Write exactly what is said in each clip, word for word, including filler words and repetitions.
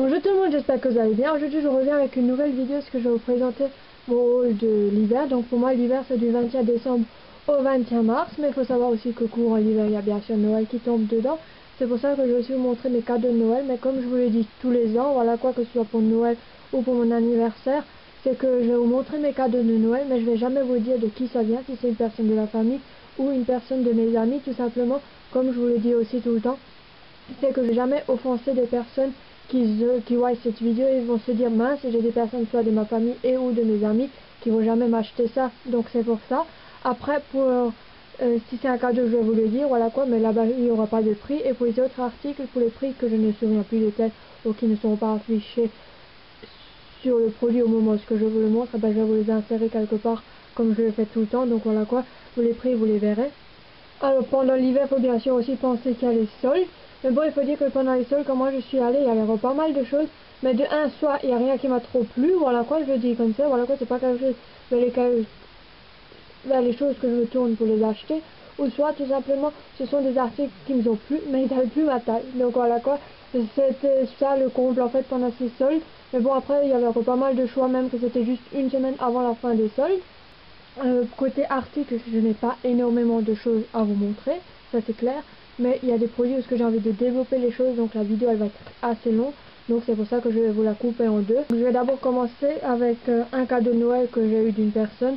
Bonjour tout le monde, j'espère que vous allez bien. Aujourd'hui je reviens avec une nouvelle vidéo parce que je vais vous présenter mon haul de l'hiver. Donc pour moi l'hiver c'est du vingt-quatre décembre au vingt et un mars, mais il faut savoir aussi que courant l'hiver il y a bien sûr Noël qui tombe dedans. C'est pour ça que je vais aussi vous montrer mes cadeaux de Noël, mais comme je vous l'ai dit tous les ans, voilà, quoi que ce soit pour Noël ou pour mon anniversaire, c'est que je vais vous montrer mes cadeaux de Noël, mais je vais jamais vous dire de qui ça vient, si c'est une personne de la famille ou une personne de mes amis, tout simplement, comme je vous le dis aussi tout le temps, c'est que je vais jamais offenser des personnes qui, euh, qui voient cette vidéo et vont se dire mince, j'ai des personnes soit de ma famille et ou de mes amis qui vont jamais m'acheter ça, donc c'est pour ça. Après, pour euh, euh, si c'est un cadeau, je vais vous le dire, voilà quoi, mais là-bas il n'y aura pas de prix, et pour les autres articles, pour les prix que je ne me souviens plus lesquels ou qui ne seront pas affichés sur le produit au moment où je vous le montre, ben, je vais vous les insérer quelque part comme je le fais tout le temps, donc voilà quoi, vous les prix vous les verrez. Alors pendant l'hiver, il faut bien sûr aussi penser qu'il y a les soldes, mais bon, il faut dire que pendant les soldes, quand moi je suis allée, il y avait pas mal de choses, mais de un, soit il n'y a rien qui m'a trop plu, voilà quoi, je le dis comme ça, voilà quoi, c'est pas quelque chose vers les, vers les choses que je me tourne pour les acheter, ou soit tout simplement ce sont des articles qui me ont plu, mais ils n'avaient plus ma taille, donc voilà quoi. C'était ça le comble en fait pendant ces soldes, mais bon, après il y avait pas mal de choix, même que c'était juste une semaine avant la fin des soldes. Euh, côté article, je n'ai pas énormément de choses à vous montrer, ça c'est clair, mais il y a des produits où j'ai envie de développer les choses, donc la vidéo elle va être assez longue, donc c'est pour ça que je vais vous la couper en deux. Je vais d'abord commencer avec euh, un cadeau de Noël que j'ai eu d'une personne,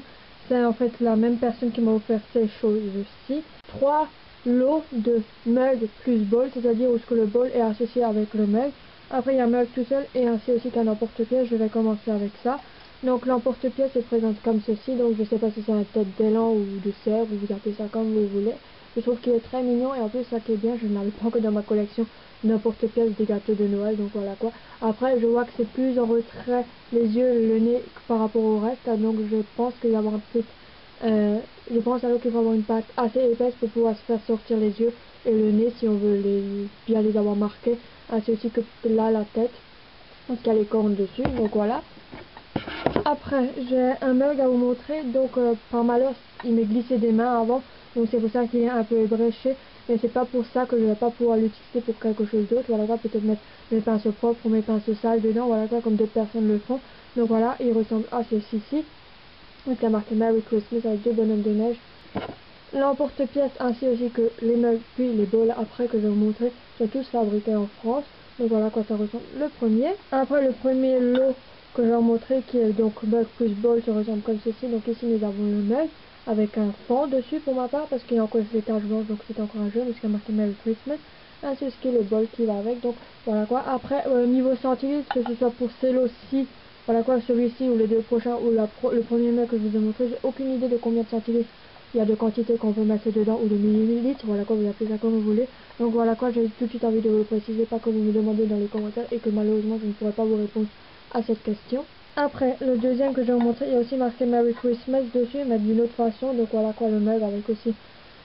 c'est en fait la même personne qui m'a offert ces choses-ci. Trois lot de mug plus bol, c'est-à-dire où ce que le bol est associé avec le mug. Après il y a un mug tout seul et ainsi aussi qu'un emporte-pièce, je vais commencer avec ça. Donc l'emporte-pièce se présente comme ceci, donc je sais pas si c'est un tête d'élan ou de cerf, vous, vous appelez ça comme vous voulez. Je trouve qu'il est très mignon et en plus ça qui est bien, je n'avais pas que dans ma collection d'emporte-pièce des gâteaux de Noël, donc voilà quoi. Après je vois que c'est plus en retrait les yeux, le nez par rapport au reste, donc je pense qu'il va y avoir un petit... Euh, je pense alors qu'il faut avoir une pâte assez épaisse pour pouvoir se faire sortir les yeux et le nez si on veut les, bien les avoir marqués, ainsi aussi que là la tête parce qu'il y a les cornes dessus, donc voilà. Après j'ai un mug à vous montrer, donc euh, par malheur il m'est glissé des mains avant, donc c'est pour ça qu'il est un peu ébréché, mais c'est pas pour ça que je vais pas pouvoir l'utiliser pour quelque chose d'autre, voilà quoi, peut-être mettre mes pinceaux propres ou mes pinceaux sales dedans, voilà quoi, comme d'autres personnes le font, donc voilà, il ressemble à ceci-ci. Donc il y a marqué Merry Christmas avec deux bonhommes de neige. L'emporte-pièce ainsi aussi que les mugs puis les bols après que je vais vous montrer sont tous fabriqués en France. Donc voilà à quoi ça ressemble le premier. Après le premier lot que je vais vous montrer qui est donc mug plus bol se ressemble comme ceci. Donc ici nous avons le mug avec un fond dessus pour ma part parce qu'il y a encore des taches blanches donc c'est encore un jeu parce qu'il y a marqué Merry Christmas. Ainsi aussi que le bol qui va avec. Donc voilà quoi. Après au niveau centilitre que ce soit pour ces lots-ci, voilà quoi, celui-ci ou les deux prochains ou la pro, le premier mug que je vous ai montré, j'ai aucune idée de combien de centilitres il y a de quantité qu'on peut mettre dedans ou de millilitres, voilà quoi, vous appelez ça comme vous voulez. Donc voilà quoi, j'ai tout de suite envie de vous le préciser, pas que vous me demandez dans les commentaires et que malheureusement je ne pourrai pas vous répondre à cette question. Après, le deuxième que je vais vous montrer, il y a aussi marqué Merry Christmas dessus, mais d'une autre façon, donc voilà quoi, le mug avec aussi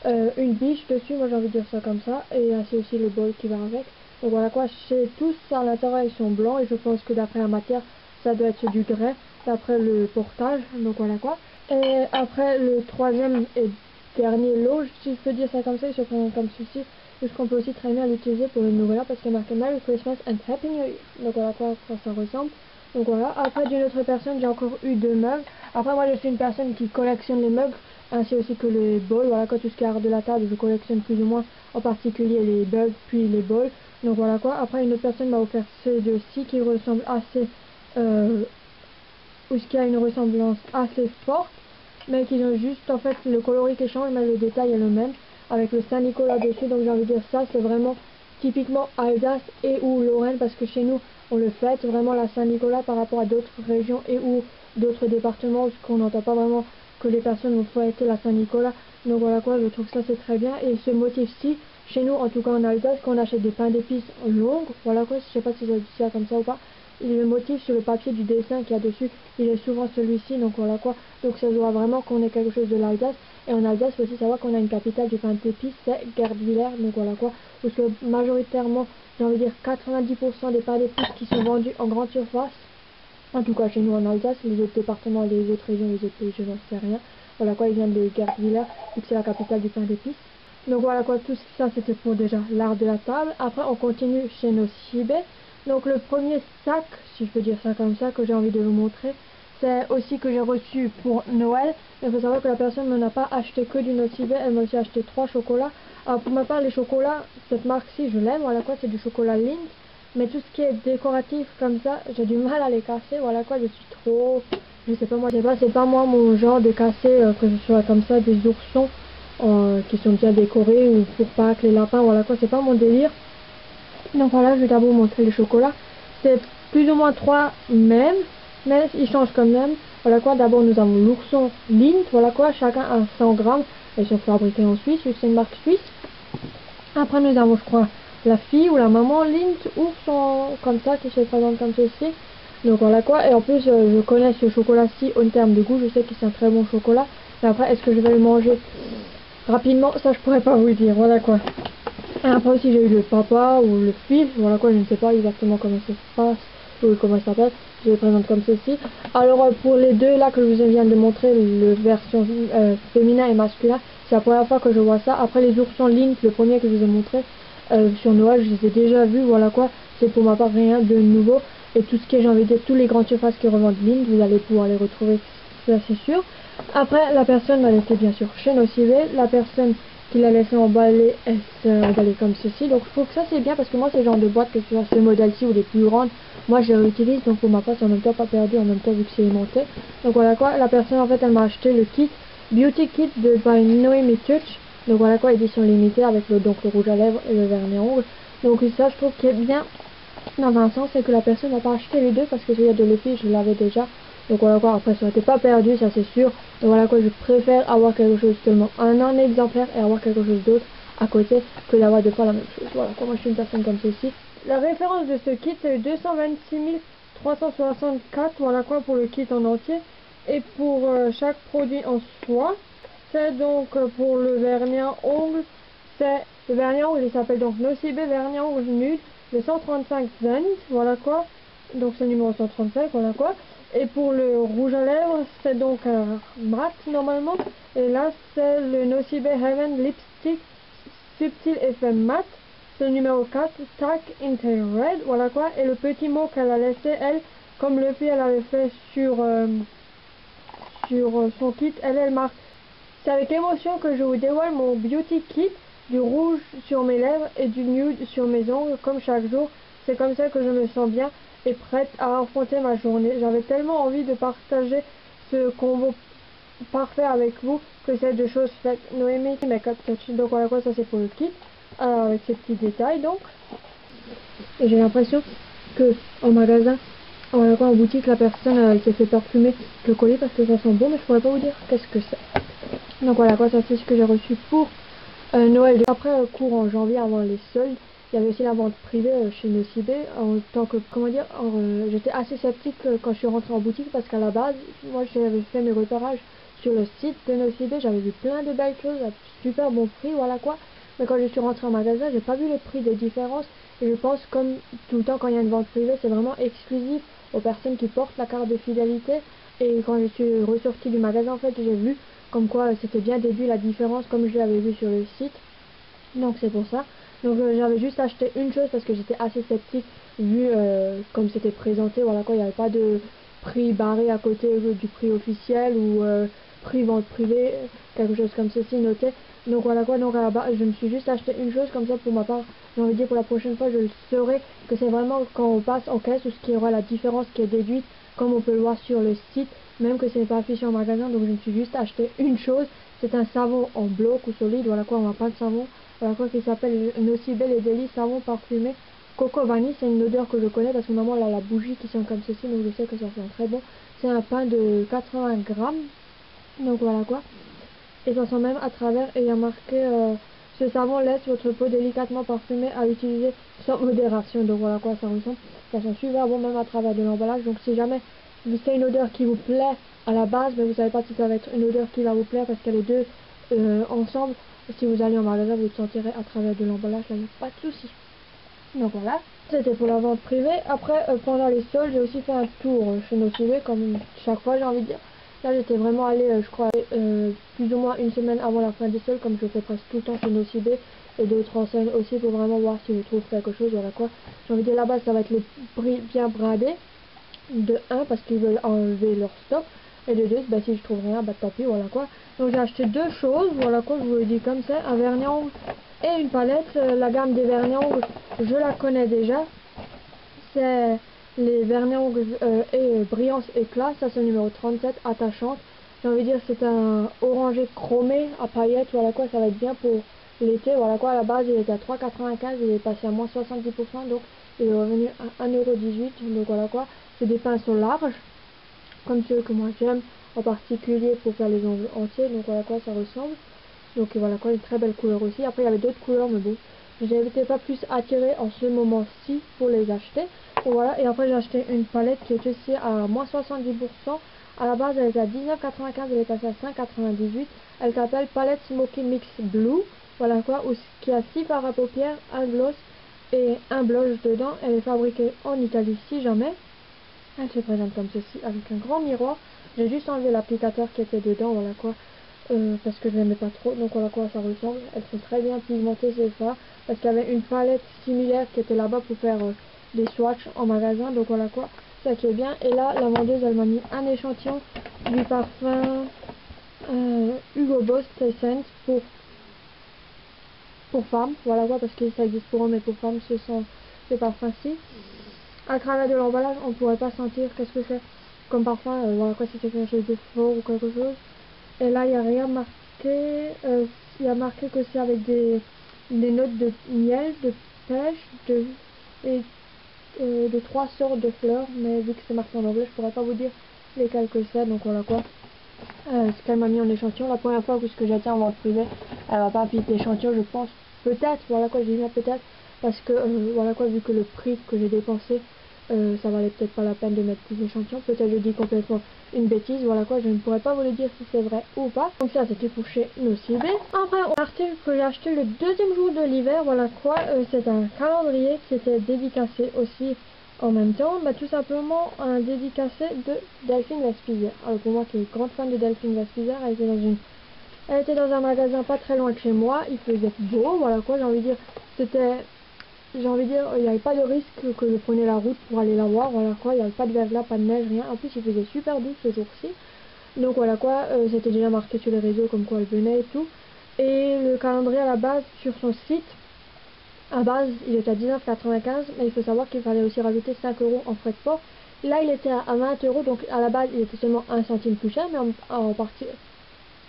euh, une biche dessus, moi j'ai envie de dire ça comme ça, et ainsi aussi le bol qui va avec. Donc voilà quoi, chez tous à l'intérieur ils sont blancs et je pense que d'après la matière, ça doit être du grès d'après le portage, donc voilà quoi. Et après le troisième et dernier lot, si je peux dire ça comme ça, il se présente comme ceci, puisqu'on peut aussi très bien l'utiliser pour le nouvel an parce qu'il y a marqué Merry Christmas and Happy New Year, donc voilà quoi, ça ressemble. Donc voilà, après d'une autre personne j'ai encore eu deux mugs. Après moi je suis une personne qui collectionne les mugs ainsi aussi que les bols, voilà quoi, tout ce qui est hors de la table je collectionne plus ou moins, en particulier les mugs puis les bols, donc voilà quoi. Après une autre personne m'a offert ces deux-ci qui ressemblent assez Euh, où ce qu'il y a une ressemblance assez forte, mais qui ont juste en fait le coloris qui change, mais le détail est le même, avec le Saint-Nicolas dessus. Donc j'ai envie de dire ça, c'est vraiment typiquement Alsace et ou Lorraine, parce que chez nous on le fête vraiment la Saint-Nicolas par rapport à d'autres régions et ou d'autres départements où on n'entend pas vraiment que les personnes vont fêter la Saint-Nicolas. Donc voilà quoi, je trouve ça c'est très bien. Et ce motif-ci, chez nous en tout cas en Alsace, quand on achète des pains d'épices longues, voilà quoi, je sais pas si ça dit ça comme ça ou pas, le motif sur le papier du dessin qu'il y a dessus, il est souvent celui-ci, donc voilà quoi. Donc ça doit vraiment qu'on ait quelque chose de l'Alsace. Et en Alsace, il faut aussi savoir qu'on a une capitale du pain d'épices, c'est Gardvillers, donc voilà quoi. Parce que majoritairement, j'ai envie de dire quatre-vingt-dix pour cent des pains d'épices qui sont vendus en grande surface, en tout cas chez nous en Alsace, les autres départements, les autres régions, les autres pays, je n'en sais rien. Voilà quoi, ils viennent de Gardvillers, vu que c'est la capitale du pain d'épices. Donc voilà quoi, tout ça c'était pour déjà l'art de la table. Après on continue chez Nocibé. Donc le premier sac, si je peux dire ça comme ça, que j'ai envie de vous montrer, c'est aussi que j'ai reçu pour Noël. Il faut savoir que la personne ne m'a pas acheté que du Nocibé, elle m'a aussi acheté trois chocolats. Alors pour ma part, les chocolats, cette marque-ci, je l'aime, voilà quoi, c'est du chocolat Lindt. Mais tout ce qui est décoratif comme ça, j'ai du mal à les casser, voilà quoi, je suis trop... Je sais pas moi, c'est pas, pas moi mon genre de casser, euh, que ce soit comme ça, des oursons euh, qui sont bien décorés, ou pour Pâques, les lapins, voilà quoi, c'est pas mon délire. Donc voilà, je vais d'abord vous montrer les chocolats. C'est plus ou moins trois mêmes, mais ils changent quand même. Voilà quoi, d'abord nous avons l'ourson Lindt, voilà quoi, chacun a cent grammes, et ils sont fabriqués en Suisse, c'est une marque suisse. Après nous avons, je crois, la fille ou la maman Lindt, ourson comme ça, qui se présente comme ceci. Donc voilà quoi, et en plus euh, je connais ce chocolat-ci en termes de goût, je sais que c'est un très bon chocolat. Mais après, est-ce que je vais le manger rapidement, ça je pourrais pas vous dire, voilà quoi. Et après aussi j'ai eu le papa ou le fils, voilà quoi, je ne sais pas exactement comment ça se passe ou comment ça s'appelle, je les présente comme ceci. Alors pour les deux là que je vous viens de montrer, le version euh, féminin et masculin, c'est la première fois que je vois ça. Après les oursons Lindt, le premier que je vous ai montré euh, sur Noël, je les ai déjà vus, voilà quoi, c'est pour ma part rien de nouveau. Et tout ce qui est, j'ai envie de dire, tous les grandes surfaces qui revendent Lindt, vous allez pouvoir les retrouver, ça c'est sûr. Après la personne, elle était bien sûr chez Nocibé, la personne qui l'a laissé emballer, elle s'est emballée comme ceci. Donc je trouve que ça c'est bien parce que moi c'est le genre de boîte, que ce soit ce modèle-ci ou les plus grandes, moi je les réutilise, donc pour ma part c'est en même temps pas perdu, en même temps vu que c'est aimanté. Donc voilà quoi, la personne en fait elle m'a acheté le kit Beauty Kit de by Noemi Touch. Donc voilà quoi, édition limitée avec le, donc, le rouge à lèvres et le vernis à ongles. Donc ça je trouve qu'il est bien dans un sens, c'est que la personne n'a pas acheté les deux parce que celui de Lepi je l'avais déjà. Donc voilà quoi, après ça n'était pas perdu, ça c'est sûr. Donc voilà quoi, je préfère avoir quelque chose seulement un, un exemplaire et avoir quelque chose d'autre à côté que d'avoir deux fois la même chose. Voilà quoi, moi je suis une personne comme ceci. La référence de ce kit c'est deux cent vingt-six mille trois cent soixante-quatre, voilà quoi, pour le kit en entier. Et pour euh, chaque produit en soi, c'est donc euh, pour le vernis à ongles, c'est le vernis à ongles, il s'appelle donc Nocibé vernis à ongles nude, le cent trente-cinq cents, voilà quoi, donc c'est le numéro cent trente-cinq, voilà quoi. Et pour le rouge à lèvres, c'est donc un matte normalement. Et là, c'est le Nocibé Heaven Lipstick Subtil Effet Matte. C'est le numéro quatre, Tack Into Red, voilà quoi. Et le petit mot qu'elle a laissé, elle, comme le fille, elle avait fait sur, euh, sur euh, son kit, elle, elle marque. C'est avec émotion que je vous dévoile mon beauty kit, du rouge sur mes lèvres et du nude sur mes ongles, comme chaque jour. C'est comme ça que je me sens bien et prête à affronter ma journée. J'avais tellement envie de partager ce combo parfait avec vous que c'est de choses faites. Noemi Makeup Touch. Donc voilà quoi, ça c'est pour le kit, euh, avec ces petits détails donc. Et j'ai l'impression que au magasin, voilà quoi, en boutique, la personne euh, elle s'est fait parfumer le colis parce que ça sent bon, mais je pourrais pas vous dire qu'est-ce que c'est. Donc voilà quoi, ça c'est ce que j'ai reçu pour euh, Noël. Après euh, cours en janvier avant les soldes, il y avait aussi la vente privée chez Nocibé. En tant que, comment dire, euh, j'étais assez sceptique quand je suis rentrée en boutique parce qu'à la base, moi j'avais fait mes repérages sur le site de Nocibé, j'avais vu plein de belles choses à super bon prix, voilà quoi. Mais quand je suis rentrée en magasin, j'ai pas vu les prix des différences. Et je pense, comme tout le temps quand il y a une vente privée, c'est vraiment exclusif aux personnes qui portent la carte de fidélité. Et quand je suis ressortie du magasin, en fait, j'ai vu comme quoi c'était bien déduit la différence comme je l'avais vu sur le site. Donc c'est pour ça. Donc euh, j'avais juste acheté une chose parce que j'étais assez sceptique vu euh, comme c'était présenté, voilà quoi, il n'y avait pas de prix barré à côté euh, du prix officiel ou euh, prix vente privée, quelque chose comme ceci noté. Donc voilà quoi, donc à la base je me suis juste acheté une chose comme ça pour ma part, j'ai envie de dire pour la prochaine fois je le saurai que c'est vraiment quand on passe en caisse ou ce qui aura la différence qui est déduite comme on peut le voir sur le site, même que ce n'est pas affiché en magasin. Donc je me suis juste acheté une chose, c'est un savon en bloc ou solide, voilà quoi, on n'a pas de savon. Voilà quoi, qui s'appelle Nocibé Les Délices Savon Parfumé Coco Vanille. C'est une odeur que je connais parce que maman elle a la bougie qui sent comme ceci, donc je sais que ça sent très bon. C'est un pain de quatre-vingts grammes, donc voilà quoi. Et ça sent même à travers, et il y a marqué euh, ce savon laisse votre peau délicatement parfumée, à utiliser sans modération. Donc voilà quoi, ça ressemble, ça sent super bon même à travers de l'emballage. Donc si jamais c'est une odeur qui vous plaît à la base, mais vous savez pas si ça va être une odeur qui va vous plaire parce qu'elle est deux euh, ensemble, si vous allez en magasin, vous le sentirez à travers de l'emballage, là il n'y a pas de souci. Donc voilà, c'était pour la vente privée. Après, euh, pendant les soldes, j'ai aussi fait un tour euh, chez Nocibé, comme chaque fois j'ai envie de dire. Là j'étais vraiment allée, euh, je crois, euh, plus ou moins une semaine avant la fin des soldes, comme je fais presque tout le temps chez Nocibé. et d'autres enseignes aussi pour vraiment voir si je trouve quelque chose. Voilà quoi. J'ai envie de dire là-bas ça va être le prix bien bradé. De un parce qu'ils veulent enlever leur stock. Et de deux, bah, si je trouve rien, bah tant pis, voilà quoi. Donc j'ai acheté deux choses, voilà quoi, je vous le dis comme ça, un vernis à ongles et une palette. Euh, la gamme des vernis à ongles, je la connais déjà. C'est les vernis à ongles euh, et euh, brillance éclat, ça c'est le numéro trente-sept, attachante. J'ai envie de dire c'est un orangé chromé à paillettes, voilà quoi, ça va être bien pour l'été, voilà quoi. À la base il était à trois quatre-vingt-quinze, il est passé à moins soixante-dix pour cent, donc il est revenu à un euro dix-huit, donc voilà quoi. C'est des pinceaux larges, comme ceux que moi j'aime, en particulier pour faire les ongles entiers, donc voilà quoi ça ressemble. Donc voilà quoi, une très belle couleur aussi. Après il y avait d'autres couleurs mais bon, je n'étais pas plus attirée en ce moment-ci pour les acheter. Donc, voilà, et après j'ai acheté une palette qui était aussi à moins soixante-dix pour cent. À la base elle était à dix-neuf quatre-vingt-quinze, elle est passée à cinq quatre-vingt-dix-huit. Elle s'appelle palette Smoky Mix Blue, voilà quoi, où, qui a six fards à paupières, un gloss et un blush dedans. Elle est fabriquée en Italie si jamais. Elle se présente comme ceci avec un grand miroir. J'ai juste enlevé l'applicateur qui était dedans, voilà quoi, euh, parce que je l'aimais pas trop. Donc voilà quoi ça ressemble. Elles sont très bien pigmentées ces fards, parce qu'il y avait une palette similaire qui était là-bas pour faire euh, des swatchs en magasin. Donc voilà quoi, ça qui est bien. Et là la vendeuse elle m'a mis un échantillon du parfum euh, Hugo Boss Essence pour pour femmes, voilà quoi, parce que ça existe pour hommes et pour femmes ce sont ces parfums-ci. À travers de l'emballage, on pourrait pas sentir qu'est-ce que c'est comme parfum, euh, voilà quoi, si c'est quelque chose de fort ou quelque chose. Et là, il n'y a rien marqué, il euh, y a marqué que c'est avec des, des notes de miel, de pêche, de, et euh, de trois sortes de fleurs, mais vu que c'est marqué en anglais, je pourrais pas vous dire lesquelles que c'est, donc voilà quoi. Euh, ce qu'elle m'a mis en échantillon, la première fois que ce que j'attire en vente privée, elle va pas appliquer l'échantillon, je pense, peut-être, voilà quoi, j'ai bien peut-être, parce que, euh, voilà quoi, vu que le prix que j'ai dépensé, Euh, ça valait peut-être pas la peine de mettre plus d'échantillons, peut-être je dis complètement une bêtise, voilà quoi, je ne pourrais pas vous le dire si c'est vrai ou pas. Donc ça c'était pour chez Nocibé. Après on a que j'ai acheté le deuxième jour de l'hiver, voilà quoi, euh, c'est un calendrier qui était dédicacé aussi en même temps, bah tout simplement un dédicacé de Delphine Wespiser. Alors pour moi qui est grande fan de Delphine Wespiser, elle était dans une... elle était dans un magasin pas très loin de chez moi, il faisait beau, voilà quoi, j'ai envie de dire, c'était... j'ai envie de dire, il n'y avait pas de risque que je prenais la route pour aller la voir, voilà quoi, il n'y avait pas de verglas, pas de neige, rien, en plus il faisait super doux ce jour-ci, donc voilà quoi, euh, c'était déjà marqué sur les réseaux comme quoi elle venait et tout, et le calendrier à la base, sur son site, à base, il était à dix-neuf quatre-vingt-quinze, mais il faut savoir qu'il fallait aussi rajouter cinq euros en frais de port, là il était à vingt euros, donc à la base il était seulement un centime plus cher, mais en, en partie,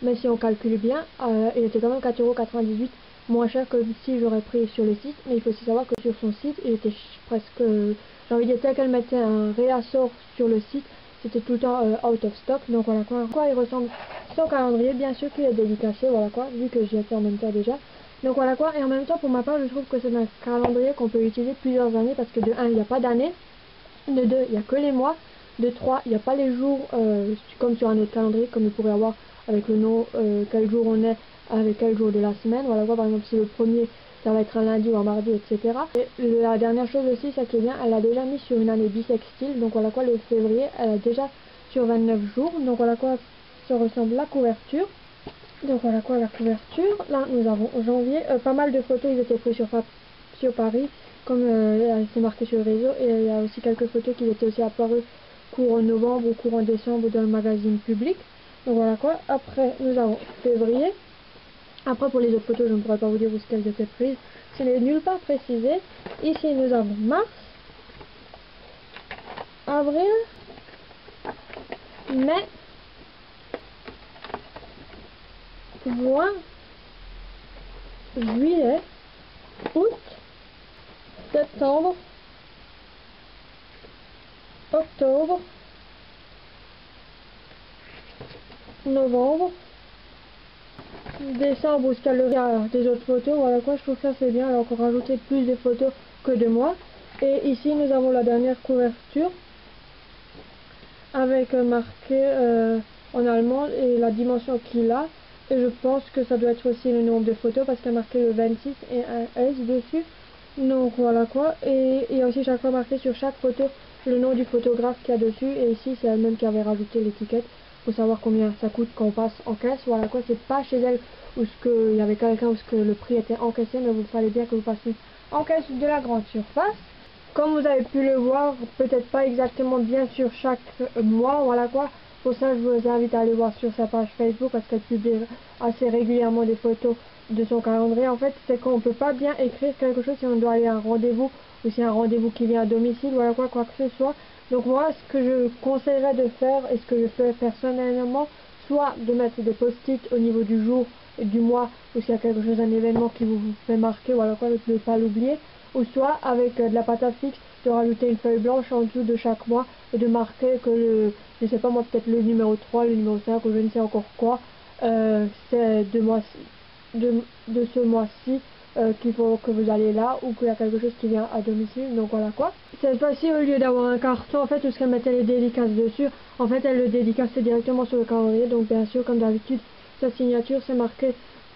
mais si on calcule bien, euh, il était quand même quatre euros quatre-vingt-dix-huit, moins cher que si j'aurais pris sur le site, mais il faut aussi savoir que sur son site il était presque, j'ai envie de dire, qu'elle mettait un réassort sur le site, c'était tout le temps euh, out of stock. Donc voilà quoi, quoi il ressemble son calendrier, bien sûr qu'il est dédicacé, voilà quoi, vu que j'y étais en même temps déjà, donc voilà quoi. Et en même temps pour ma part je trouve que c'est un calendrier qu'on peut utiliser plusieurs années, parce que de un il n'y a pas d'année, de deux il n'y a que les mois, de trois il n'y a pas les jours euh, comme sur un autre calendrier, comme il pourrait avoir avec le nom, euh, quel jour on est, avec quel jour de la semaine, voilà quoi, par exemple si le premier ça va être un lundi ou un mardi, etc. Et la dernière chose aussi, ça qui est bien, elle a déjà mis sur une année bisextile, donc voilà quoi, le février elle a déjà sur vingt-neuf jours, donc voilà quoi ça ressemble la couverture. Donc voilà quoi la couverture, là nous avons janvier, euh, pas mal de photos ils étaient pris sur, sur Paris, comme euh, c'est marqué sur le réseau, et il y a aussi quelques photos qui étaient aussi apparues courant novembre ou courant décembre dans le magazine Public, donc voilà quoi. Après nous avons février. Après pour les autres photos je ne pourrais pas vous dire où qu'elles étaient prises, ce n'est nulle part précisé. Ici nous avons mars, avril, mai, juin, juillet, août, septembre, octobre, novembre, décembre, où ce qu'elle regarde des autres photos, voilà quoi, je trouve ça c'est bien, alors qu'on rajoutait plus de photos que de moi. Et ici nous avons la dernière couverture avec marqué euh, en allemand et la dimension qu'il a, et je pense que ça doit être aussi le nombre de photos parce qu'il y a marqué le vingt-six et un S dessus, donc voilà quoi. Et il y a aussi chaque fois marqué sur chaque photo le nom du photographe qu'il y a dessus, et ici c'est elle-même qui avait rajouté l'étiquette, faut savoir combien ça coûte quand on passe en caisse. Voilà quoi, c'est pas chez elle où ce que, il y avait quelqu'un où ce que le prix était encaissé, mais vous fallait bien que vous passiez en caisse de la grande surface. Comme vous avez pu le voir, peut-être pas exactement bien sur chaque mois, voilà quoi. Pour ça, je vous invite à aller voir sur sa page Facebook parce qu'elle publie assez régulièrement des photos de son calendrier. En fait, c'est qu'on ne peut pas bien écrire quelque chose si on doit aller à un rendez-vous ou si un rendez-vous qui vient à domicile, voilà quoi, quoi que ce soit. Donc moi, ce que je conseillerais de faire et ce que je fais personnellement, soit de mettre des post-it au niveau du jour et du mois ou s'il y a quelque chose, un événement qui vous fait marquer, voilà quoi, ne pouvez pas l'oublier. Ou soit avec de la pâte à fixe de rajouter une feuille blanche en dessous de chaque mois et de marquer que le, je sais pas moi, peut-être le numéro trois, le numéro cinq ou je ne sais encore quoi, euh, c'est de, de, de ce mois-ci euh, qu'il faut que vous allez là ou qu'il y a quelque chose qui vient à domicile, donc voilà quoi. Cette fois-ci, au lieu d'avoir un carton, en fait, où elle mettait les dédicaces dessus, en fait, elle le dédicaçait directement sur le calendrier, donc bien sûr, comme d'habitude, sa signature, c'est marqué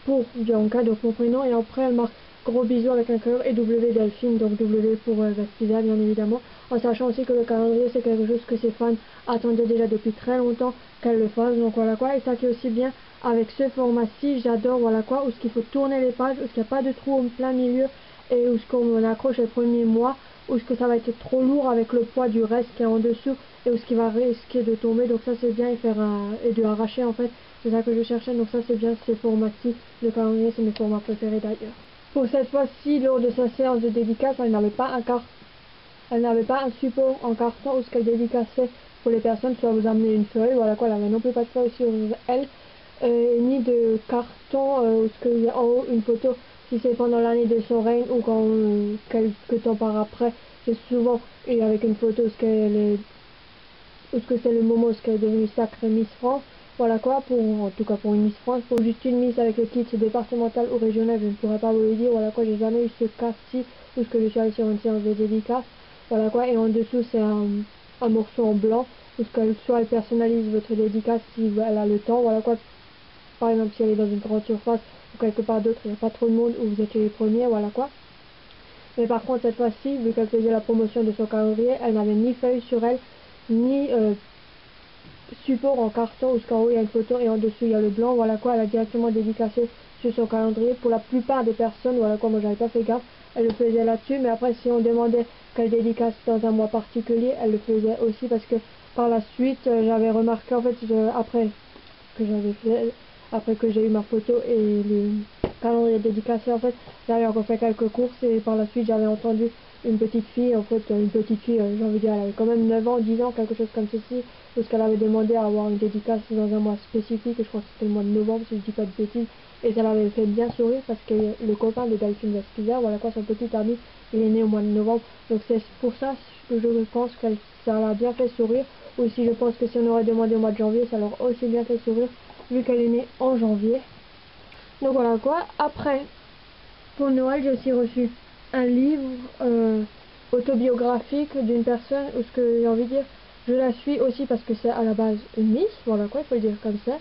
pour Bianca, donc mon prénom, et après, elle marque gros bisous avec un cœur et W Delphine, donc W pour euh, Vespiza bien évidemment, en sachant aussi que le calendrier c'est quelque chose que ses fans attendaient déjà depuis très longtemps qu'elle le fasse, donc voilà quoi. Et ça qui est aussi bien avec ce format-ci, j'adore, voilà quoi, où ce qu'il faut tourner les pages, où ce qu'il n'y a pas de trou en plein milieu et où ce qu'on accroche les premiers mois, où ce que ça va être trop lourd avec le poids du reste qui est en dessous et où ce qui va risquer de tomber, donc ça c'est bien, et faire un, et de arracher en fait, c'est ça que je cherchais, donc ça c'est bien ces formats-ci, le calendrier c'est mes formats préférés d'ailleurs. Pour cette fois-ci, lors de sa séance de dédicace, elle n'avait pas un car... elle n'avait pas un support en carton où ce qu'elle dédicaçait pour les personnes, soit vous amener une feuille, voilà quoi, elle n'avait non plus pas de feuille sur elle, euh, ni de carton euh, où ce qu'il y a en haut une photo, si c'est pendant l'année de son règne ou quand euh, quelques temps par après, c'est souvent et avec une photo où ce qu'elle est... où ce que c'est le moment où ce qu'elle est devenue sacrée Miss France. Voilà quoi, pour, en tout cas pour une Miss France, pour juste une Miss avec le titre départemental ou régional, je ne pourrais pas vous le dire, voilà quoi, j'ai jamais eu ce cas-ci, où je suis allée sur une séance de dédicace, voilà quoi, et en dessous c'est un, un morceau en blanc, où qu'elle soit, elle personnalise votre dédicace si elle a le temps, voilà quoi, par exemple si elle est dans une grande surface, ou quelque part d'autre, il n'y a pas trop de monde, où vous étiez les premiers, voilà quoi. Mais par contre cette fois-ci, vu qu'elle faisait la promotion de son calendrier, elle n'avait ni feuille sur elle, ni... Euh, support en carton, où en haut il y a une photo et en dessous il y a le blanc, voilà quoi, elle a directement dédicacé sur son calendrier pour la plupart des personnes, voilà quoi, moi j'avais pas fait gaffe, elle le faisait là-dessus, mais après si on demandait qu'elle dédicace dans un mois particulier, elle le faisait aussi, parce que par la suite euh, j'avais remarqué en fait, je, après que j'avais fait, après que j'ai eu ma photo et le calendrier dédicacé, en fait j'avais encore fait quelques courses et par la suite j'avais entendu une petite fille, en fait, une petite fille, j'ai envie de dire, elle avait quand même neuf ans, dix ans, quelque chose comme ceci, parce qu'elle avait demandé à avoir une dédicace dans un mois spécifique, et je crois que c'était le mois de novembre, si je dis pas de bêtises, et ça l'avait fait bien sourire, parce que le copain de Delphine Wespiser, voilà quoi, son petit ami, il est né au mois de novembre, donc c'est pour ça que je pense que ça l'a bien fait sourire, ou si je pense que si on aurait demandé au mois de janvier, ça leur aussi bien fait sourire, vu qu'elle est née en janvier. Donc voilà quoi, après, pour Noël, j'ai aussi reçu un livre euh, autobiographique d'une personne, ou ce que j'ai envie de dire, je la suis aussi parce que c'est à la base une Miss, voilà quoi, il faut le dire comme ça,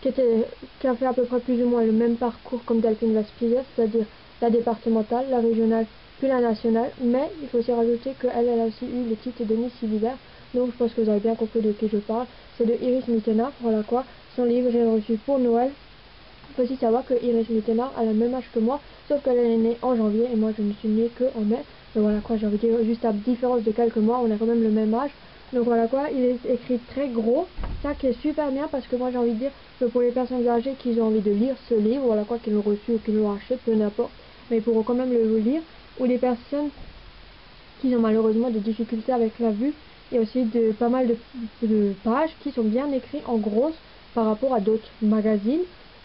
qui, était, qui a fait à peu près plus ou moins le même parcours comme Delphine Wespiser, c'est-à-dire la départementale, la régionale, puis la nationale, mais il faut aussi rajouter qu'elle elle a aussi eu le titre de Miss Univers, donc je pense que vous avez bien compris de qui je parle, c'est de Iris Mittenaere, voilà quoi, son livre j'ai reçu pour Noël. Il faut aussi savoir que Iris Mittenaere a le même âge que moi, sauf qu'elle est née en janvier et moi je ne suis née qu'en mai. Donc voilà quoi, j'ai envie de dire, juste à différence de quelques mois, on a quand même le même âge. Donc voilà quoi, il est écrit très gros, ça qui est super bien parce que moi j'ai envie de dire que pour les personnes âgées qui ont envie de lire ce livre, voilà quoi, qu'ils l'ont reçu ou qu'ils l'ont acheté, peu n'importe, mais ils pourront quand même le lire, ou les personnes qui ont malheureusement des difficultés avec la vue, il y a aussi de, pas mal de, de pages qui sont bien écrites en grosse par rapport à d'autres magazines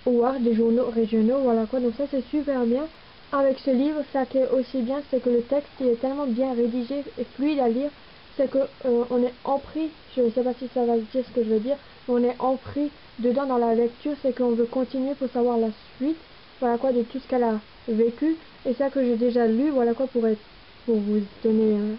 ou à des journaux régionaux, voilà quoi, donc ça c'est super bien. Avec ce livre, ça qui est aussi bien, c'est que le texte il est tellement bien rédigé et fluide à lire, c'est que euh, on est empris, je ne sais pas si ça va dire ce que je veux dire, mais on est empris dedans dans la lecture, c'est qu'on veut continuer pour savoir la suite, voilà quoi, de tout ce qu'elle a vécu, et ça que j'ai déjà lu, voilà quoi, pour, être, pour vous donner, hein.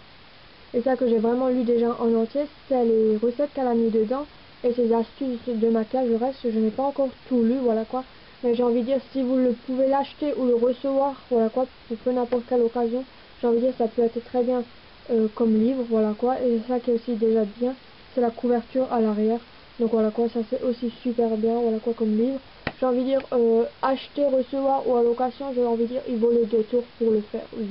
Et ça que j'ai vraiment lu déjà en entier, c'est les recettes qu'elle a mis dedans, et ces astuces de maquillage, le reste, je n'ai pas encore tout lu, voilà quoi. Mais j'ai envie de dire, si vous le pouvez l'acheter ou le recevoir, voilà quoi, pour peu n'importe quelle occasion, j'ai envie de dire, ça peut être très bien euh, comme livre, voilà quoi. Et ça qui est aussi déjà bien, c'est la couverture à l'arrière. Donc voilà quoi, ça c'est aussi super bien, voilà quoi comme livre. J'ai envie de dire euh, acheter, recevoir ou allocation, j'ai envie de dire il vaut les deux tours pour le faire, oui.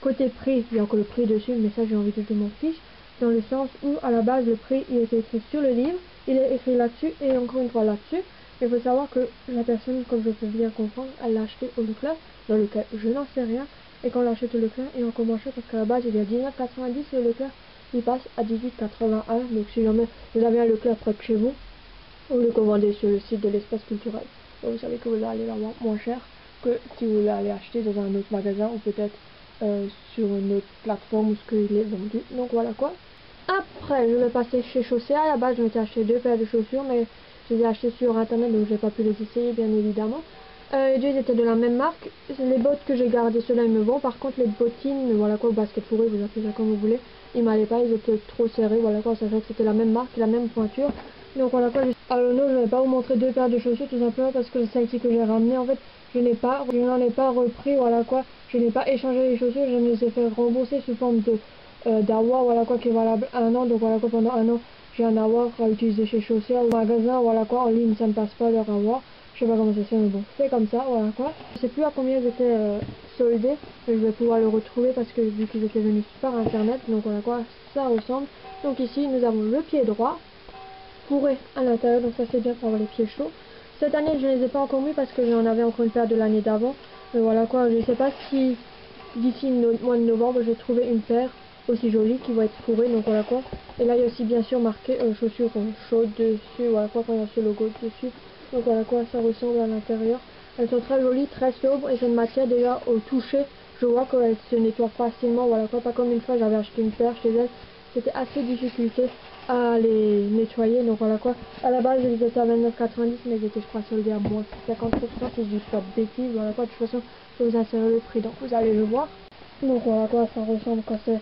Côté prix, il y a encore le prix dessus, mais ça j'ai envie de dire mon fiche, dans le sens où à la base le prix il était écrit sur le livre, il est écrit là-dessus et encore une fois là-dessus. Il faut savoir que la personne, comme je peux bien comprendre, elle l'a acheté au Leclerc, dans lequel je n'en sais rien, et quand on l'achète au Leclerc, et on commence parce qu'à la base il y a dix-neuf quatre-vingt-dix et le Leclerc il passe à dix-huit quatre-vingt-un, donc si jamais vous avez un Leclerc près de chez vous, vous le commandez sur le site de l'espace culturel. Donc vous savez que vous allez l'avoir moins cher que si vous l'allez acheter dans un autre magasin ou peut-être euh, sur une autre plateforme où ce qu'il est vendu. Donc voilà quoi. Après je vais passer chez Chaussea. À la base je m'étais acheté deux paires de chaussures, mais je les ai achetées sur internet donc j'ai pas pu les essayer bien évidemment. Euh, les deux étaient de la même marque. Les bottes que j'ai gardées, ceux-là ils me vont. Par contre les bottines, voilà quoi, basket fourré, vous appelez ça comme vous voulez, ils m'allaient pas, ils étaient trop serrés, voilà quoi, sachant que c'était la même marque, la même pointure. Donc voilà quoi, alors non, je ne vais pas vous montrer deux paires de chaussures tout simplement parce que celle-ci que j'ai ramenée en fait, je n'ai pas, je n'en ai pas repris, voilà quoi, je n'ai pas échangé les chaussures, je me les ai fait rembourser sous forme de euh, d'avoir, voilà quoi, qui est valable un an, donc voilà quoi, pendant un an, j'ai un avoir à utiliser chez Chaussée, au magasin, voilà quoi, en ligne, ça ne passe pas leur avoir, je sais pas comment ça se fait, mais bon, c'est comme ça, voilà quoi. Je sais plus à combien ils étaient euh, soldés, mais je vais pouvoir le retrouver parce que vu qu'ils étaient venus par internet, donc voilà quoi, ça ressemble. Donc ici, nous avons le pied droit, fourré à l'intérieur, donc ça c'est bien pour avoir les pieds chauds. Cette année je ne les ai pas encore mis parce que j'en avais encore une paire de l'année d'avant, mais voilà quoi, je ne sais pas si d'ici le mois de novembre je vais trouver une paire aussi jolie qui va être fourrée, donc voilà quoi. Et là il y a aussi bien sûr marqué euh, chaussures chaudes dessus, voilà quoi, quand il y a ce logo dessus, donc voilà quoi, ça ressemble à l'intérieur. Elles sont très jolies, très sobres, et c'est une matière déjà au toucher, je vois qu'elles se nettoient facilement, voilà quoi, pas comme une fois j'avais acheté une paire chez elle, c'était assez difficulté à les nettoyer, donc voilà quoi. À la base ils étaient à vingt-neuf quatre-vingt-dix, mais ils étaient je crois soldés à moins cinquante pour cent, si je dis pas de bêtises, voilà quoi. De toute façon je vous insère le prix donc vous allez le voir. Donc voilà quoi, ça ressemble quand c'est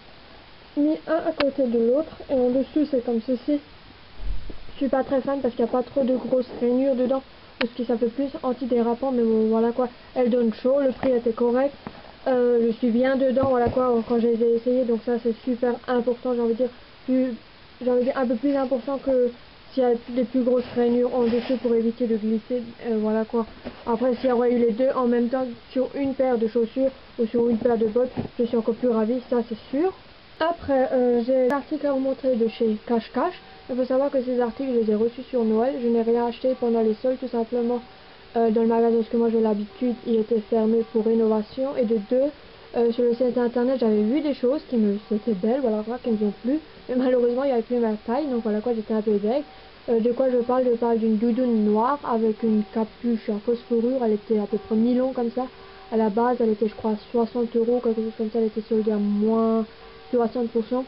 mis un à côté de l'autre, et en dessous c'est comme ceci. Je suis pas très fan parce qu'il n'y a pas trop de grosses rainures dedans, parce que ça fait plus antidérapant, mais bon, voilà quoi, elle donne chaud, le prix était correct. Euh, je suis bien dedans, voilà quoi, quand je les ai essayés, donc ça c'est super important, j'ai envie de dire plus, j'ai envie de dire un peu plus important que s'il y a des plus grosses rainures en dessous pour éviter de glisser, euh, voilà quoi. Après s'il y aurait eu les deux en même temps sur une paire de chaussures ou sur une paire de bottes, je suis encore plus ravie, ça c'est sûr. Après euh, j'ai l'article à vous montrer de chez Cache Cache. Il faut savoir que ces articles je les ai reçus sur Noël, je n'ai rien acheté pendant les soldes tout simplement. Euh, dans le magasin parce que moi j'ai l'habitude, il était fermé pour rénovation, et de deux euh, sur le site internet j'avais vu des choses qui me c'était belle, voilà quoi, qui me vient plus, mais malheureusement il n'y avait plus ma taille, donc voilà quoi, j'étais un peu bête. Euh, de quoi je parle, je parle d'une doudoune noire avec une capuche en phosphorescence, elle était à peu près mi-long comme ça, à la base elle était je crois soixante euros, quelque chose comme ça, elle était soldée à moins soixante pour cent,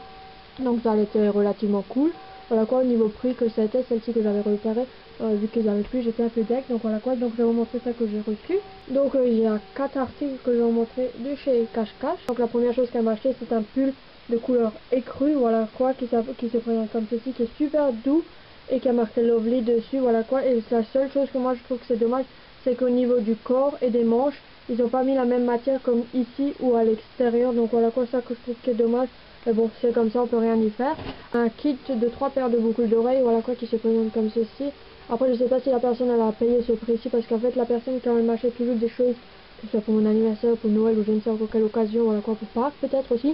donc ça elle était relativement cool. Voilà quoi, au niveau prix que c'était, celle-ci que j'avais repérée, euh, vu qu'ils n'avaient plus, j'étais un peu deck, donc voilà quoi, donc je vais vous montrer ça que j'ai reçu. Donc euh, il y a quatre articles que je vais vous montrer de chez Cache Cache. Donc la première chose qu'elle m'a acheté, c'est un pull de couleur écrue, voilà quoi, qui, qui se présente comme ceci, qui est super doux et qui a marqué Lovely dessus, voilà quoi. Et la seule chose que moi je trouve que c'est dommage, c'est qu'au niveau du corps et des manches, ils n'ont pas mis la même matière comme ici ou à l'extérieur, donc voilà quoi, ça que je trouve qui est dommage. Mais bon, c'est comme ça, on peut rien y faire. Un kit de trois paires de boucles d'oreilles, voilà quoi, qui se présente comme ceci. Après, je sais pas si la personne elle a payé ce prix-ci, parce qu'en fait, la personne quand elle m'achète toujours des choses, que ce soit pour mon anniversaire, pour Noël, ou je ne sais encore quelle occasion, voilà quoi, pour Pâques peut-être aussi,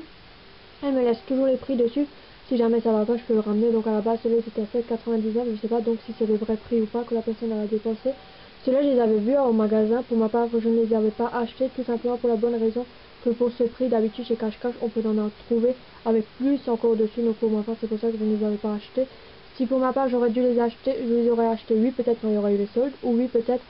elle me laisse toujours les prix dessus. Si jamais ça va pas, je peux le ramener. Donc à la base, celui-là c'était sept quatre-vingt-dix-neuf, je sais pas donc si c'est le vrai prix ou pas que la personne elle a dépensé. Ceux-là, je les avais vus au magasin, pour ma part, je ne les avais pas achetés, tout simplement pour la bonne raison. Que pour ce prix, d'habitude chez Cache Cache, on peut en trouver avec plus encore dessus, donc pour ma part, c'est pour ça que je ne les avais pas achetés. Si pour ma part, j'aurais dû les acheter, je les aurais achetés, oui, peut-être quand il y aurait eu les soldes, ou oui, peut-être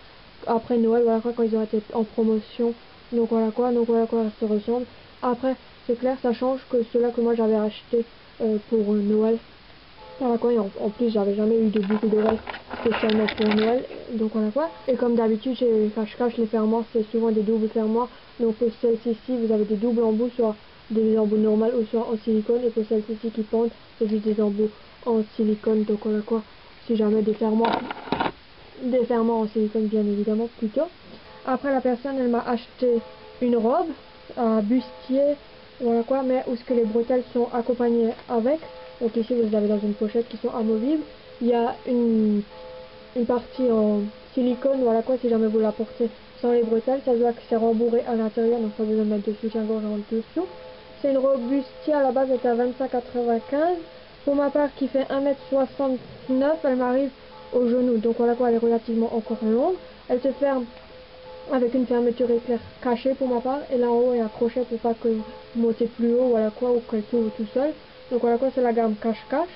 après Noël, voilà quoi, quand ils auraient été en promotion, donc voilà quoi, donc voilà quoi, ça se ressemble. Après, c'est clair, ça change que ceux-là que moi j'avais acheté euh, pour euh, Noël, voilà quoi, et en, en plus, j'avais jamais eu de boucle d'oreille spécialement pour Noël, donc voilà quoi. Et comme d'habitude, chez Cache Cache, les fermoirs, c'est souvent des doubles fermoirs. Donc pour celle-ci, vous avez des doubles embouts, soit des embouts normaux ou soit en silicone, et pour celle-ci qui pendent, c'est juste des embouts en silicone, donc on a quoi, si jamais des fermoirs, des fermoirs en silicone bien évidemment, plutôt. Après la personne, elle m'a acheté une robe, un bustier, voilà quoi, mais où ce que les bretelles sont accompagnées avec, donc ici vous les avez dans une pochette qui sont amovibles, il y a une, une partie en silicone, voilà quoi, si jamais vous la portez sans les bretelles, ça se voit que c'est rembourré à l'intérieur, donc pas besoin de mettre de soutien-gorge en dessous. C'est une robe bustier, à la base elle est à vingt-cinq quatre-vingt-quinze. Pour ma part qui fait un mètre soixante-neuf, elle m'arrive au genou, donc voilà quoi, elle est relativement encore longue. Elle se ferme avec une fermeture éclair cachée pour ma part, et là en haut elle est accrochée pour pas que vous montez plus haut, voilà quoi, ou qu'elle s'ouvre tout seul. Donc voilà quoi, c'est la gamme Cache Cache.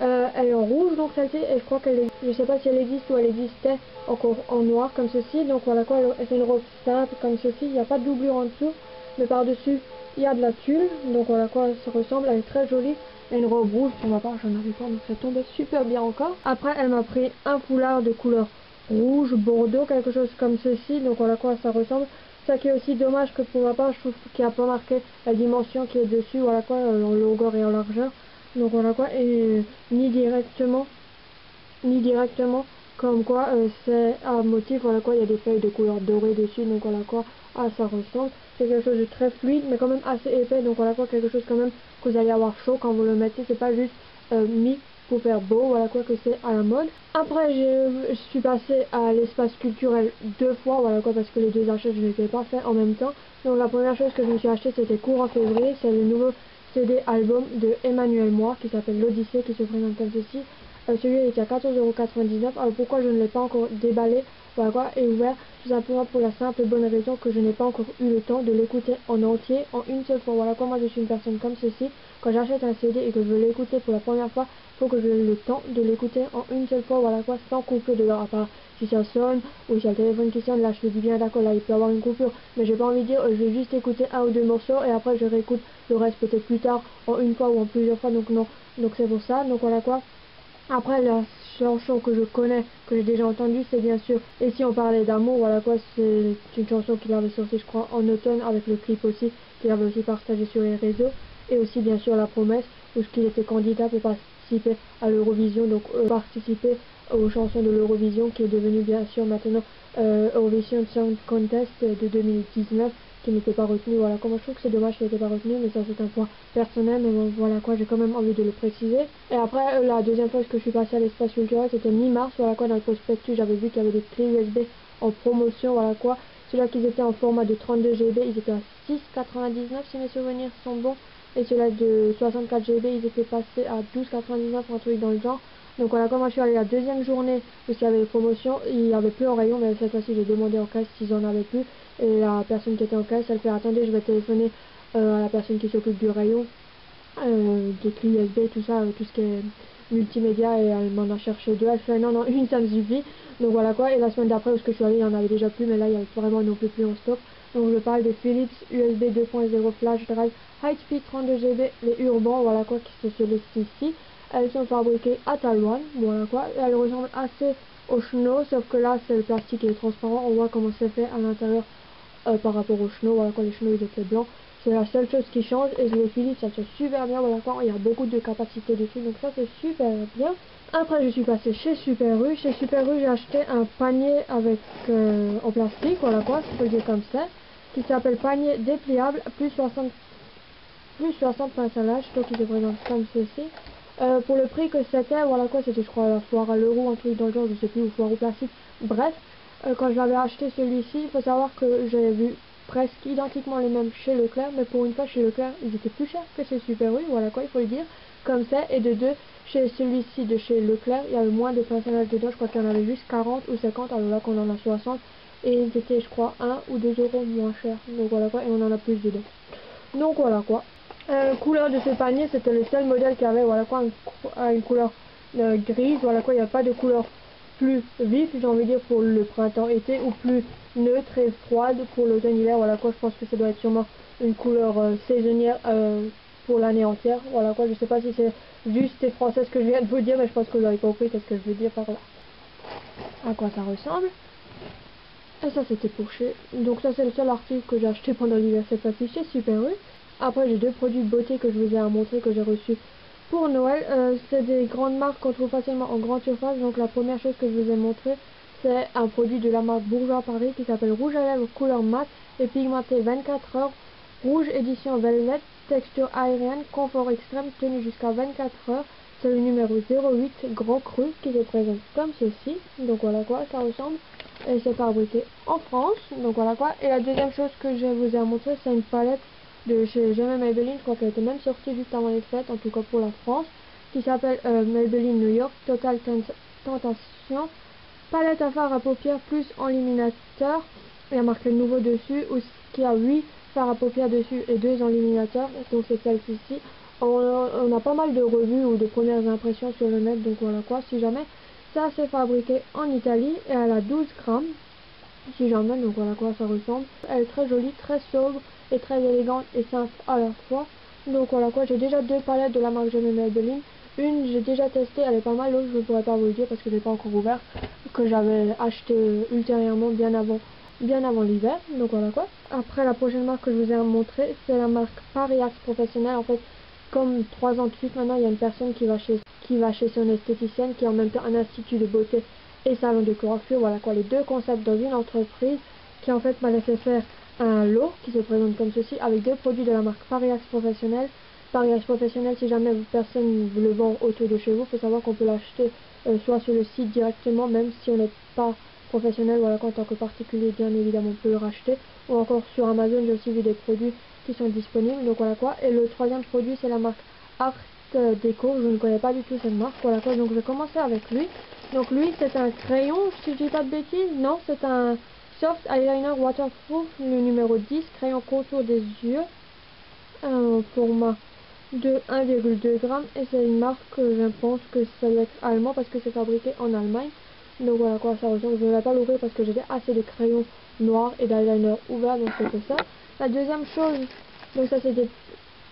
Euh, elle est en rouge donc celle-ci, et je crois qu'elle est, je sais pas si elle existe ou elle existait encore en noir comme ceci. Donc voilà quoi, c'est une robe simple comme ceci, il n'y a pas de doublure en dessous, mais par-dessus il y a de la tulle, donc voilà quoi, ça ressemble, elle est très jolie. Et une robe rouge pour ma part, j'en avais pas, donc ça tombait super bien encore. Après elle m'a pris un foulard de couleur rouge, bordeaux, quelque chose comme ceci, donc voilà quoi, ça ressemble. Ça qui est aussi dommage que pour ma part, je trouve qu'il n'y a pas marqué la dimension qui est dessus, voilà quoi, en longueur et en largeur. Donc voilà quoi, et ni directement, ni directement, comme quoi euh, c'est un motif, voilà quoi, il y a des feuilles de couleur dorée dessus, donc voilà quoi, ah ça ressemble. C'est quelque chose de très fluide, mais quand même assez épais, donc voilà quoi, quelque chose quand même que vous allez avoir chaud quand vous le mettez, c'est pas juste euh, mis pour faire beau, voilà quoi, que c'est à la mode. Après je suis passée à l'espace culturel deux fois, voilà quoi, parce que les deux achats je ne les ai pas fait en même temps. Donc la première chose que je me suis acheté c'était courant février, c'est le nouveau C D album de Emmanuel Moire qui s'appelle l'Odyssée, qui se présente comme ceci. Euh, celui est à quatorze euros quatre-vingt-dix-neuf. Alors pourquoi je ne l'ai pas encore déballé, voilà quoi, et ouvert, tout simplement pour la simple bonne raison que je n'ai pas encore eu le temps de l'écouter en entier en une seule fois. Voilà quoi, moi je suis une personne comme ceci, quand j'achète un C D et que je veux l'écouter pour la première fois, faut que j'ai le temps de l'écouter en une seule fois, voilà quoi, sans coupure de l'heure, à part si ça sonne ou si y a le téléphone qui sonne, là je me dis bien d'accord, là il peut y avoir une coupure, mais j'ai pas envie de dire je vais juste écouter un ou deux morceaux et après je réécoute le reste peut-être plus tard en une fois ou en plusieurs fois, donc non, donc c'est pour ça, donc voilà quoi. Après la chanson que je connais, que j'ai déjà entendue, c'est bien sûr Et si on parlait d'amour, voilà quoi, c'est une chanson qu'il avait sortie je crois en automne, avec le clip aussi qu'il avait aussi partagé sur les réseaux, et aussi bien sûr La Promesse, où il était candidat pour participer à l'Eurovision, donc euh, participer aux chansons de l'Eurovision, qui est devenu bien sûr maintenant euh, Eurovision Song Contest de deux mille dix-neuf, qui n'était pas retenu, voilà quoi. Moi je trouve que c'est dommage qu'il n'était pas retenu, mais ça c'est un point personnel, mais bon, voilà quoi, j'ai quand même envie de le préciser. Et après la deuxième fois que je suis passée à l'espace culturel, c'était mi-mars, voilà quoi, dans le prospectus j'avais vu qu'il y avait des clés U S B en promotion, voilà quoi, ceux-là qui étaient en format de trente-deux gigaoctets, ils étaient à six quatre-vingt-dix-neuf si mes souvenirs sont bons, et ceux-là de soixante-quatre gigaoctets, ils étaient passés à douze quatre-vingt-dix-neuf, un truc dans le genre. Donc voilà quoi, moi je suis allée la deuxième journée où il y avait les promotions, il n'y avait plus en rayon, mais cette fois-ci j'ai demandé en caisse s'ils en avaient plus, et la personne qui était en caisse elle fait attendez, je vais téléphoner euh, à la personne qui s'occupe du rayon euh, des clés U S B, tout ça, euh, tout ce qui est multimédia, et elle m'en a cherché deux, elle fait non non une ça me suffit, donc voilà quoi. Et la semaine d'après où je suis allée, il n'y en avait déjà plus, mais là il n'y avait vraiment non plus plus en stock. Donc je parle des Philips U S B deux point zéro flash drive high speed trente-deux gigaoctets, les Urbans, voilà quoi, qui se listent ici. Elles sont fabriquées à Taïwan, voilà quoi, et elles ressemblent assez au chenot, sauf que là c'est le plastique qui est transparent, on voit comment c'est fait à l'intérieur euh, par rapport au chenot, voilà quoi, les chenots ils étaient blancs, c'est la seule chose qui change, et les Philips ça se super bien, voilà quoi, il y a beaucoup de capacité dessus, donc ça c'est super bien. Après je suis passée chez Super U, chez Super U j'ai acheté un panier avec euh, en plastique, voilà quoi, c'est posé comme ça, qui s'appelle panier dépliable, plus soixante plus soixante pinces à lâche, donc il se présente comme ceci. Euh, pour le prix que c'était, voilà quoi, c'était je crois la foire à l'euro, un truc dans le genre, je sais plus, ou foire au plastique, bref, euh, quand je l'avais acheté celui-ci, il faut savoir que j'avais vu presque identiquement les mêmes chez Leclerc, mais pour une fois chez Leclerc, ils étaient plus chers que chez Super U, voilà quoi, il faut le dire, comme ça, et de deux, chez celui-ci de chez Leclerc, il y avait moins de pincettes dedans, je crois qu'il y en avait juste quarante ou cinquante, alors là qu'on en a soixante, et ils étaient je crois un ou deux euros moins cher, donc voilà quoi, et on en a plus dedans, donc voilà quoi. Euh, couleur de ce panier, c'était le seul modèle qui avait, voilà quoi, une, une couleur euh, grise, voilà quoi, il n'y a pas de couleur plus vive, j'ai envie de dire, pour le printemps-été, ou plus neutre et froide pour l'automne-hiver, voilà quoi, je pense que ça doit être sûrement une couleur euh, saisonnière euh, pour l'année entière, voilà quoi, je sais pas si c'est juste et français ce que je viens de vous dire, mais je pense que vous avez compris qu'est-ce que je veux dire par là, à quoi ça ressemble. Et ça c'était pour chez, donc ça c'est le seul article que j'ai acheté pendant l'hiver, cette fois-ci chez Super U. Après j'ai deux produits beauté que je vous ai à montrer, que j'ai reçus pour Noël. Euh, c'est des grandes marques qu'on trouve facilement en grande surface. Donc la première chose que je vous ai montré, c'est un produit de la marque Bourjois Paris qui s'appelle Rouge à lèvres couleur mat et pigmenté vingt-quatre heures. Rouge édition Velvet, texture aérienne, confort extrême, tenue jusqu'à vingt-quatre heures. c'est le numéro zéro huit Grand Cru qui se présente comme ceci. Donc voilà quoi, ça ressemble. Et c'est fabriqué en France. Donc voilà quoi. Et la deuxième chose que je vous ai montré, c'est une palette de chez Gemey Maybelline. Je crois qu'elle était même sortie juste avant les fêtes, en tout cas pour la France, qui s'appelle euh, Maybelline New York Total Tentation. Palette à fard à paupières plus enluminateur. Il y a marqué nouveau dessus, aussi qui a huit fards à paupières dessus et deux enluminateurs. Donc c'est celle-ci. On a pas mal de revues ou de premières impressions sur le net, donc voilà quoi, si jamais. Ça c'est fabriqué en Italie et elle a douze grammes, si jamais, donc voilà quoi, ça ressemble. Elle est très jolie, très sobre et très élégante et simple à la fois. Donc voilà quoi, j'ai déjà deux palettes de la marque Gemey Maybelline. Une j'ai déjà testée, elle est pas mal, l'autre je ne pourrais pas vous le dire parce que je l'ai pas encore ouvert, que j'avais acheté ultérieurement bien avant, bien avant l'hiver, donc voilà quoi. Après la prochaine marque que je vous ai montrée, c'est la marque Pariax Professionnel. En fait, comme trois ans de suite maintenant, il y a une personne qui va chez qui va chez son esthéticienne, qui est en même temps un institut de beauté et salon de coiffure. Voilà quoi, les deux concepts dans une entreprise, qui en fait m'a laissé faire un lot qui se présente comme ceci avec deux produits de la marque Pariax Professionnel. Pariax Professionnel, si jamais personne vous le vend autour de chez vous, il faut savoir qu'on peut l'acheter euh, soit sur le site directement, même si on n'est pas professionnel, voilà qu'en tant que particulier bien évidemment on peut le racheter, ou encore sur Amazon. J'ai aussi vu des produits qui sont disponibles, donc voilà quoi. Et le troisième produit, c'est la marque Art Deco. Je ne connais pas du tout cette marque, voilà quoi, donc je vais commencer avec lui. Donc lui, c'est un crayon, si je dis pas de bêtises, non, c'est un soft eyeliner waterproof, le numéro dix, crayon contour des yeux, un format de un virgule deux grammes, et c'est une marque, je pense que ça doit être allemand parce que c'est fabriqué en Allemagne. Donc voilà quoi, ça ressemble. Je ne vais pas l'ouvrir parce que j'avais assez de crayons noirs et d'eyeliner ouvert, donc c'était ça. La deuxième chose, donc ça c'était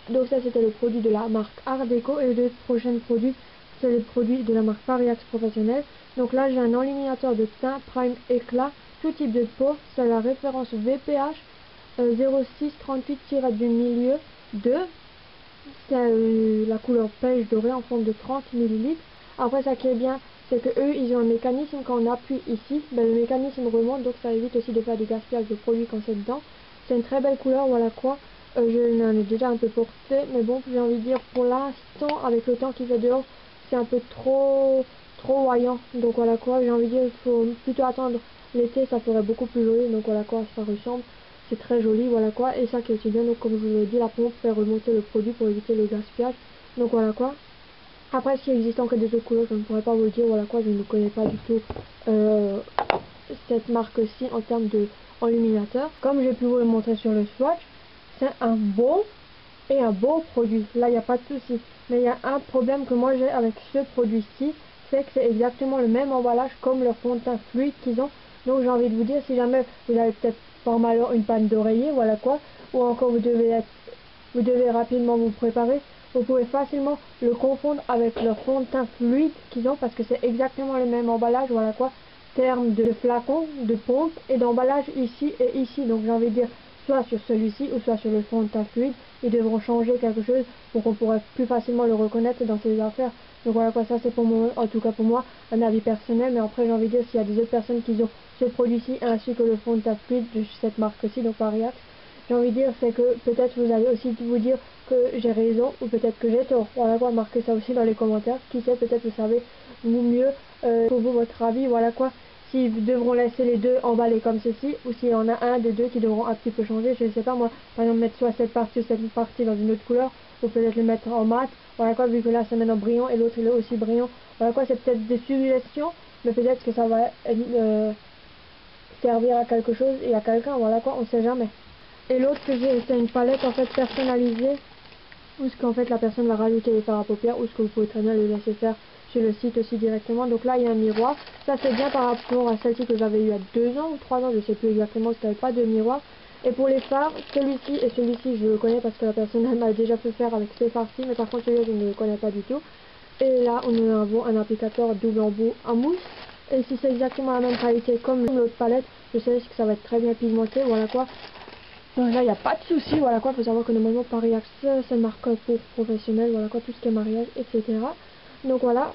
donc ça c'était le produit de la marque Art Deco, et les deux prochains produits, c'est les produits de la marque Pariax Professionnel. Donc là j'ai un enluminateur de teint Prime Éclat, tout type de peau, c'est la référence V P H euh, zéro six trente-huit du milieu deux, c'est euh, la couleur pêche dorée en forme de trente millilitres. Après ça qui est bien, c'est que eux ils ont un mécanisme, quand on appuie ici, ben, le mécanisme remonte, donc ça évite aussi de faire du gaspillage de produits quand c'est dedans. C'est une très belle couleur, voilà quoi. Euh, je l'en ai déjà un peu porté, mais bon, j'ai envie de dire, pour l'instant, avec le temps qu'il fait dehors, c'est un peu trop trop voyant. Donc voilà quoi, j'ai envie de dire, il faut plutôt attendre l'été, ça ferait beaucoup plus joli. Donc voilà quoi, ça ressemble, c'est très joli, voilà quoi. Et ça qui est aussi bien, donc comme je vous l'ai dit, la pompe fait remonter le produit pour éviter le gaspillage. Donc voilà quoi. Après, s'il existe encore des autres couleurs, je ne pourrais pas vous le dire, voilà quoi, je ne connais pas du tout euh, cette marque-ci en termes de enluminateur. Comme j'ai pu vous le montrer sur le swatch, c'est un beau et un beau produit, là il n'y a pas de souci. Mais il y a un problème que moi j'ai avec ce produit ci c'est que c'est exactement le même emballage comme leur fond de teint fluide qu'ils ont. Donc j'ai envie de vous dire, si jamais vous avez peut-être par malheur une panne d'oreiller, voilà quoi, ou encore vous devez être, vous devez rapidement vous préparer, vous pouvez facilement le confondre avec leur fond de teint fluide qu'ils ont, parce que c'est exactement le même emballage, voilà quoi, terme de flacon, de pompe et d'emballage ici et ici. Donc j'ai envie de dire, soit sur celui-ci ou soit sur le fond de teint fluide, ils devront changer quelque chose pour qu'on pourrait plus facilement le reconnaître dans ses affaires. Donc voilà quoi, ça c'est pour moi, en tout cas pour moi, un avis personnel. Mais après j'ai envie de dire, s'il y a des autres personnes qui ont ce produit-ci ainsi que le fond de teint fluide de cette marque-ci, donc Pariax, j'ai envie de dire, c'est que peut-être vous allez aussi vous dire que j'ai raison ou peut-être que j'ai tort. Voilà quoi, marquez ça aussi dans les commentaires, qui sait, peut-être vous savez vous mieux euh, pour vous votre avis, voilà quoi. Si vous devront laisser les deux emballés comme ceci, ou s'il y en a un des deux qui devront un petit peu changer, je ne sais pas moi, par exemple mettre soit cette partie ou cette partie dans une autre couleur, ou peut-être le mettre en mat, voilà quoi, vu que là c'est maintenant brillant et l'autre il est aussi brillant, voilà quoi, c'est peut-être des suggestions, mais peut-être que ça va euh, servir à quelque chose et à quelqu'un, voilà quoi, on sait jamais. Et l'autre que j'ai, c'est une palette en fait personnalisée, où ce qu'en fait la personne va rajouter les fards à paupières, ou ce que vous pouvez très bien le laisser faire sur le site aussi directement. Donc là il y a un miroir, ça c'est bien par rapport à celle-ci que j'avais eu à deux ans ou trois ans, je sais plus exactement, parce qu'il n'y avait pas de miroir. Et pour les fards, celui-ci et celui-ci je le connais parce que la personne m'a déjà fait faire avec ces fards-ci, mais par contre celui-là je ne le connais pas du tout. Et là on a un, un applicateur double embout en mousse, et si c'est exactement la même qualité comme l'autre palette, je sais que ça va être très bien pigmenté, voilà quoi. Donc là il n'y a pas de souci, voilà quoi, il faut savoir que normalement Pariax c'est une marque pour professionnel, voilà quoi, tout ce qui est mariage, et cetera. Donc voilà,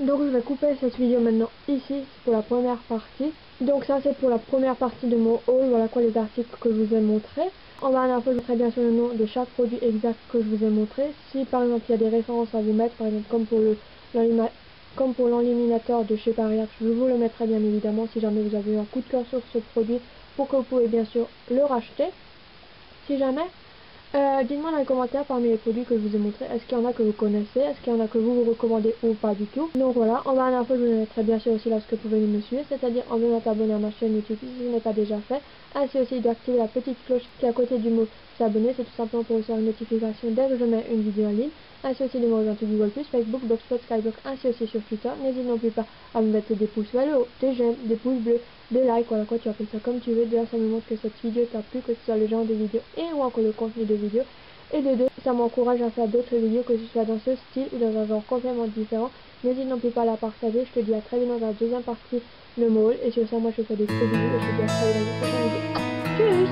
donc je vais couper cette vidéo maintenant ici pour la première partie. Donc ça c'est pour la première partie de mon haul, voilà quoi les articles que je vous ai montrés. En dernière fois je mettrai bien sûr le nom de chaque produit exact que je vous ai montré. Si par exemple il y a des références à vous mettre, par exemple comme pour le comme pour l'enluminateur de chez Pariax, je vous le mettrai bien évidemment si jamais vous avez eu un coup de cœur sur ce produit, pour que vous pouvez bien sûr le racheter. Si jamais, euh, dites-moi dans les commentaires parmi les produits que je vous ai montrés, est-ce qu'il y en a que vous connaissez, est-ce qu'il y en a que vous vous recommandez ou pas du tout. Donc voilà, en bas à l'info je vous mettrai bien sûr aussi là ce que vous pouvez me suivre, c'est-à-dire en venant abonner à ma chaîne YouTube si ce n'est pas déjà fait, ainsi aussi d'activer la petite cloche qui est à côté du mot s'abonner, c'est tout simplement pour recevoir une notification dès que je mets une vidéo en ligne, ainsi aussi de me rejoindre sur Google plus, Facebook, Blogspot, Skybox, ainsi aussi sur Twitter. N'hésite non plus pas à me mettre des pouces vers le haut, des j'aime, des pouces bleus, des likes, voilà quoi, tu appelles ça comme tu veux. De là ça me montre que cette vidéo t'a plu, que ce soit le genre de vidéo et ou encore le contenu de vidéo, et de deux, ça m'encourage à faire d'autres vidéos que ce soit dans ce style ou dans un genre complètement différent. N'hésite non plus pas à la partager, je te dis à très bientôt dans la deuxième partie, le haul, et sur ça moi je te fais des gros bisous et je te dis à très bientôt dans la prochaine vidéo. Tchuss.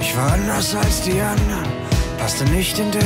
Ich war anders als die anderen, passte nicht in der